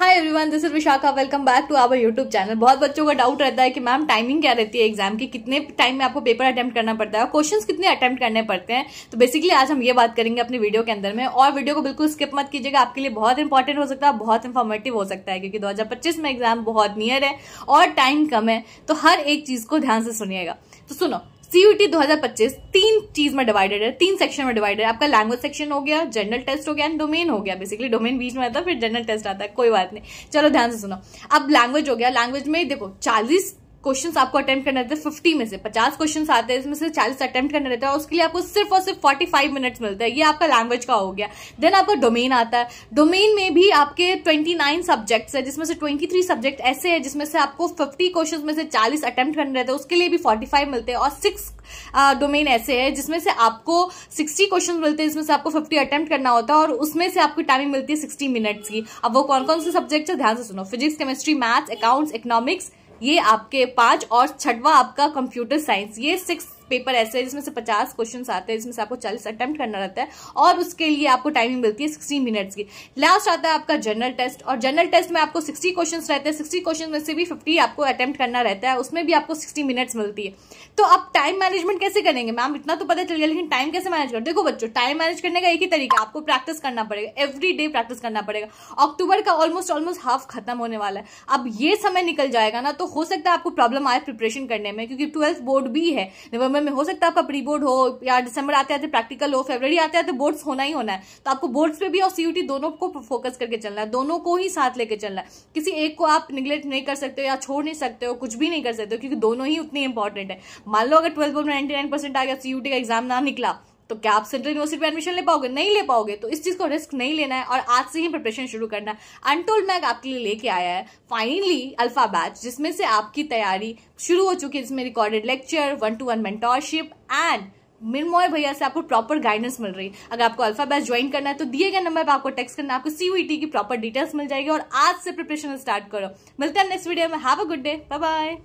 Hi everyone, this is Vishakha. Welcome back to our YouTube channel. बहुत बच्चों का doubt रहता है कि मैम टाइमिंग क्या रहती है एग्जाम की, कितने टाइम में आपको पेपर अटेम्प्ट करना पड़ता है और क्वेश्चंस कितने अटेम्प्ट करने पड़ते हैं। तो बेसिकली आज हम ये बात करेंगे अपनी वीडियो के अंदर में, और वीडियो को बिल्कुल स्किप मत कीजिएगा। आपके लिए बहुत इंपॉर्टेंट हो सकता है, बहुत इंफॉर्मेटिव हो सकता है, क्योंकि 2025 में एग्जाम बहुत नियर है और टाइम कम है, तो हर एक चीज को ध्यान से सुनिएगा। तो सुनो, CUET 2025 तीन चीज में डिवाइडेड है, तीन सेक्शन में डिवाइडेड है। आपका लैंग्वेज सेक्शन हो गया, जनरल टेस्ट हो गया एंड डोमेन हो गया। बेसिकली डोमेन बीच में आता है, फिर जनरल टेस्ट आता है, कोई बात नहीं। चलो ध्यान से सुनो। अब लैंग्वेज हो गया, लैंग्वेज में देखो 40 क्वेश्चंस आपको अटेम्प्ट करने रहते हैं 50 में से। 50 क्वेश्चंस आते हैं, इसमें से 40 अटेम्प्ट करने रहते हैं और उसके लिए आपको सिर्फ और सिर्फ 45 मिनट्स मिलता है। ये आपका लैंग्वेज का हो गया। देन आपका डोमेन आता है। डोमेन में भी आपके 29 सब्जेक्ट्स है, जिसमें से 23 सब्जेक्ट ऐसे है जिसमें से आपको 50 क्वेश्चंस में से 40 अटेम्प्ट करने रहते हैं, उसके लिए भी 45 मिलते हैं। और 6 डोमेन ऐसे है जिसमें से आपको 60 क्वेश्चंस मिलते हैं, जिसमें से आपको 50 अटेम्प्ट करना होता है और उसमें से आपकी टाइमिंग मिलती है 60 मिनट्स की। अब वो कौन कौन से सब्जेक्ट है ध्यान से सुनो। Physics, chemistry, maths, accounts, economics, ये आपके 5, और 6वां आपका कंप्यूटर साइंस। ये 6 पेपर ऐसे हैं जिसमें से 50 क्वेश्चंस आते हैं, जिसमें से आपको 40 अटेम्प्ट करना रहता है और उसके लिए आपको टाइमिंग मिलती है 60 मिनट्स की। लास्ट आता है आपका जनरल टेस्ट, और जनरल टेस्ट में आपको 60 क्वेश्चंस रहते हैं। 60 क्वेश्चंस में से भी 50 आपको अटेम्प्ट करना रहता है, उसमें भी आपको 60 मिनट्स मिलती है। तो आप टाइम मैनेजमेंट कैसे करेंगे? मैम इतना तो पता चल गया, लेकिन टाइम कैसे मैनेज करें? देखो बच्चों, टाइम मैनेज करने का एक ही तरीका, आपको प्रैक्टिस करना पड़ेगा, एवरी डे प्रैक्टिस करना पड़ेगा। अक्टूबर का ऑलमोस्ट हाफ खत्म होने वाला है। अब ये समय निकल जाएगा ना, तो हो सकता है आपको प्रॉब्लम आए प्रिपरेशन करने में, क्योंकि 12th बोर्ड भी है नवंबर में। हो सकता है आपका प्री बोर्ड हो, या दिसंबर आते आते प्रैक्टिकल हो, फरवरी आते आते बोर्ड्स होना ही होना है। तो आपको बोर्ड्स पे भी और CUET दोनों को फोकस करके चलना है, दोनों को ही साथ लेके चलना है। किसी एक को आप निगलेक्ट नहीं कर सकते हो या छोड़ नहीं सकते हो, कुछ भी नहीं कर सकते हो, क्योंकि दोनों ही उतने इंपॉर्टेंट है। मान लो अगर 12th बोर्ड में 99% आ गया, CUET का एग्जाम ना निकला, तो क्या आप सेंट्रल यूनिवर्सिटी में एडमिशन ले पाओगे? नहीं ले पाओगे। तो इस चीज को रिस्क नहीं लेना है और आज से ही प्रिपरेशन शुरू करना है। अनटोल्ड मैग आपके लिए लेके आया है फाइनली अल्फा बैच, जिसमें से आपकी तैयारी शुरू हो चुकी है, जिसमें recorded lecture, 1-to-1 mentorship and Mrinmoy भैया से आपको प्रॉपर गाइडेंस मिल रही है। अगर आपको अल्फा बैच ज्वाइन करना है तो दिए गए नंबर पर आपको टेक्स्ट करना है, आपको CUET की प्रॉपर डिटेल्स मिल जाएगी और आज से प्रिपरेशन स्टार्ट करो। मिलते हैं नेक्स्ट वीडियो में। Have a good day, bye bye.